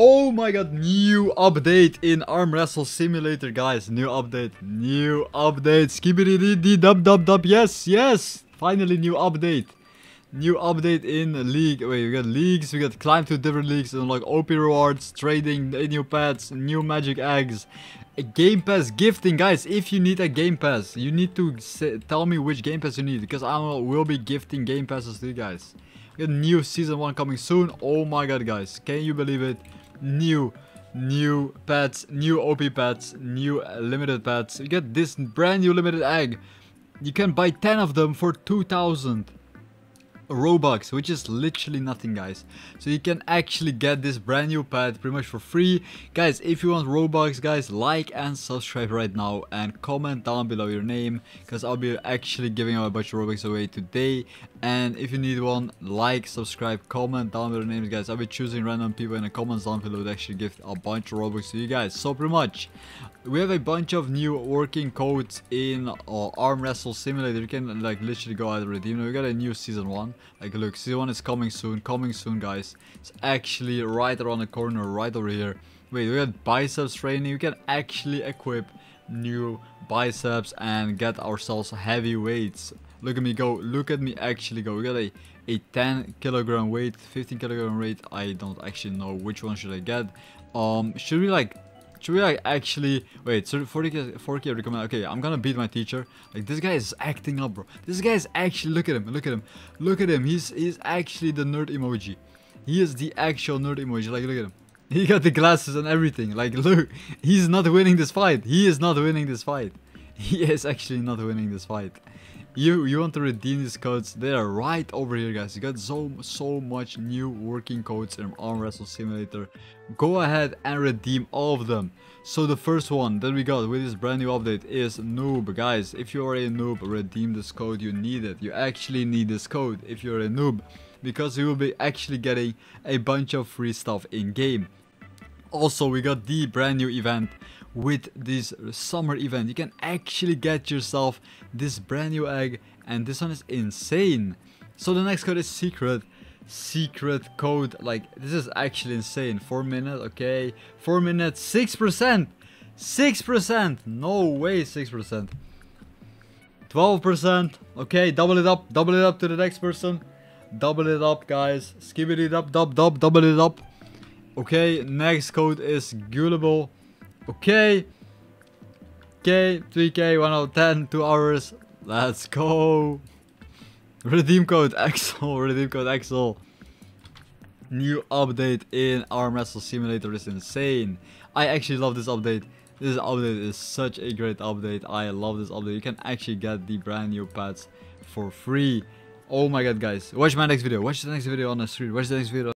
Oh my god, new update in Arm Wrestle Simulator, guys. New update. Skibidi-dee-dee-dub-dub-dub. Yes. Finally, new update. New update in League. Wait, we got Leagues. We got Climb to different Leagues. Unlock OP rewards, trading, new pets, new magic eggs. A Game Pass gifting. Guys, if you need a Game Pass, you need to tell me which Game Pass you need. Because I will be gifting Game Passes to you guys. We got new Season 1 coming soon. Oh my god, guys. Can you believe it? New pets, new OP pets, new limited pets. You get this brand new limited egg. You can buy 10 of them for 2,000 Robux, which is literally nothing, guys. So you can actually get this brand new pet pretty much for free. Guys, if you want Robux, guys, like and subscribe right now and comment down below your name, because I'll be actually giving out a bunch of Robux away today. And if you need one, like, subscribe, comment down below your names, guys. I'll be choosing random people in the comments down below to actually give a bunch of Robux to you guys. So pretty much we have a bunch of new working codes in Arm Wrestle Simulator. You can like literally go out and redeem. We got a new Season 1. Like, look, Season 1 is coming soon, guys. It's actually right around the corner, right over here. Wait, we got biceps training. You can actually equip new biceps and get ourselves heavy weights. Look at me go. Look at me actually go. We got a 10 kilogram weight, 15 kilogram weight. I don't actually know which one should I get. Should we actually wait? So 4K recommend. Okay, I'm gonna beat my teacher. Like, this guy is acting up, bro. This guy is actually, look at him. He's actually the nerd emoji. He is the actual nerd emoji. Like, look at him. He got the glasses and everything. Like, look, he's not winning this fight. He is actually not winning this fight. You want to redeem these codes? They are right over here, guys. You got so much new working codes in Arm Wrestle Simulator. Go ahead and redeem all of them. So the first one that we got with this brand new update is noob, guys. If you are a noob, redeem this code. You need it. You actually need this code if you're a noob, because you will be actually getting a bunch of free stuff in game. Also, we got the brand new event. With this summer event, you can actually get yourself this brand new egg, and this one is insane. So the next code is secret code. Like, this is actually insane. 4 minutes. Okay, 4 minutes. 6%. No way. 6%. 12%. Okay, double it up to the next person. Double it up, guys. Double it up. Okay, next code is gullible. Okay, 3K, 1 out of 10, 2 hours, let's go. Redeem code Axel. New update in Arm Wrestle Simulator is insane. I actually love this update. This update is such a great update. I love this update. You can actually get the brand new pets for free. Oh my god, guys. Watch the next video on the screen.